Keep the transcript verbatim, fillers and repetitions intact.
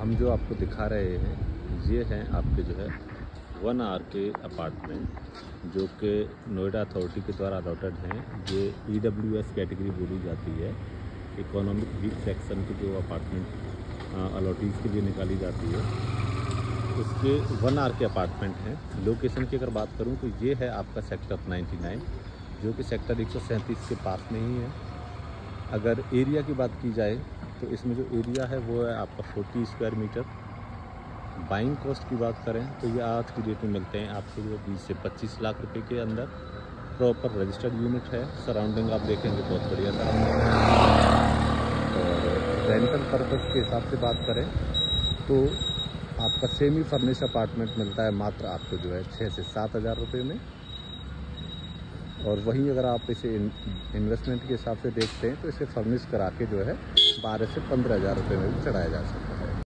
हम जो आपको दिखा रहे हैं ये हैं आपके जो है वन आर के अपार्टमेंट जो कि नोएडा अथॉरिटी के द्वारा अलॉटेड हैं। ये ई डब्ल्यू एस कैटेगरी बोली जाती है, इकोनॉमिक वीक सेक्शन के जो अपार्टमेंट अलॉटीज़ के लिए निकाली जाती है उसके वन आर के अपार्टमेंट हैं। लोकेशन की अगर बात करूँ तो ये है आपका सेक्टर नाइन्टी नाइन जो कि सेक्टर एक सौ सैंतीस के पास में ही है। अगर एरिया की बात की जाए तो इसमें जो एरिया है वो है आपका चालीस स्क्वायर मीटर। बाइंग कॉस्ट की बात करें तो ये आज की डेट में मिलते हैं आपको जो बीस से पच्चीस लाख रुपए के अंदर। प्रॉपर रजिस्टर्ड यूनिट है, सराउंडिंग आप देखेंगे बहुत बढ़िया सराउंडिंग है। और रेंटल पर्पस के हिसाब से बात करें तो आपका सेमी फर्निश्ड अपार्टमेंट मिलता है मात्र आपको जो है छः से सात हज़ार रुपये में। और वहीं अगर आप इसे इन्वेस्टमेंट के हिसाब से देखते हैं तो इसे फर्निश करा के जो है बारह से पंद्रह हज़ार रुपये में भी चढ़ाया जा सकता है।